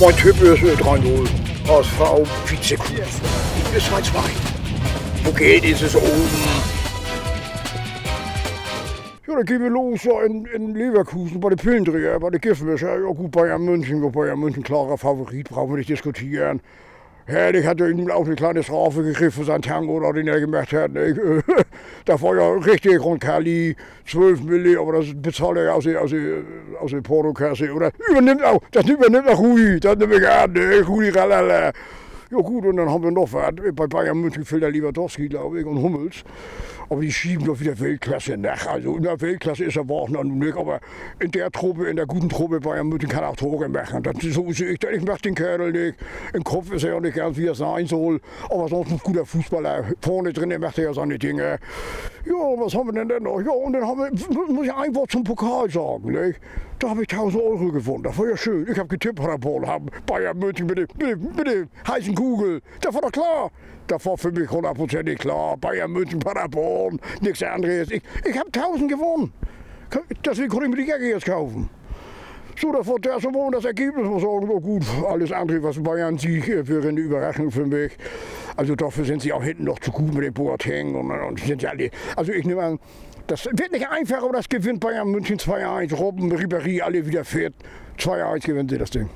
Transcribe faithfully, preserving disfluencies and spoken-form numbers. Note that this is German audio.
Mein Typ ist drei null. H S V Vizekup. Ist zwei zwei. Wo geht, ist es oben. Ja, dann gehen wir los ja, in, in Leverkusen bei den Pillendreher, bei den Giftmischer. Ja gut, Bayern München, ja, Bayern München, klarer Favorit, brauchen wir nicht diskutieren. Herrlich hat er ihm auch eine kleine Strafe gekriegt für seinen Tango, den er gemacht hat. Da war ja richtig rund Kali, zwölf Milli, aber das bezahlt er ja aus der, aus der, aus der Portokasse. Oder übernimmt auch, das übernimmt auch Rudi, das nimmt er an, Rudi Ralala. Ja gut, und dann haben wir noch was. Bei Bayern München fehlt der Lewandowski, glaube ich, und Hummels. Aber die schieben doch wieder Weltklasse nach. Also in der Weltklasse ist er Wagner nun nicht, aber in der Truppe, in der guten Truppe Bayern München kann er auch Tore machen. Das, so sehe ich das. Ich mache den Kerl nicht. Im Kopf ist er ja nicht ganz, wie er sein soll. Aber sonst ein guter Fußballer. Vorne drin, er macht ja seine Dinge. Ja, was haben wir denn denn noch? Ja, und dann haben wir, muss ich ein Wort zum Pokal sagen, nicht? Da habe ich tausend Euro gewonnen, das war ja schön. Ich habe getippt, Paderborn haben Bayern München mit dem, mit, dem, mit dem heißen Kugel. Das war doch klar. Das war für mich hundertprozentig klar. Bayern München, Paderborn, nichts anderes. Ich, ich habe tausend gewonnen. Deswegen konnte ich mir die Jacke jetzt kaufen. So, das war das, und das Ergebnis muss sagen, so gut, alles andere, was Bayern sieht, wäre eine Überraschung für mich. Also dafür sind sie auch hinten noch zu gut mit dem Boateng und, und sind ja alle. Also ich nehme an, das wird nicht einfach, aber das gewinnt Bayern München zwei eins. Robben, Ribéry, alle wieder fit. zwei eins gewinnt sie das Ding.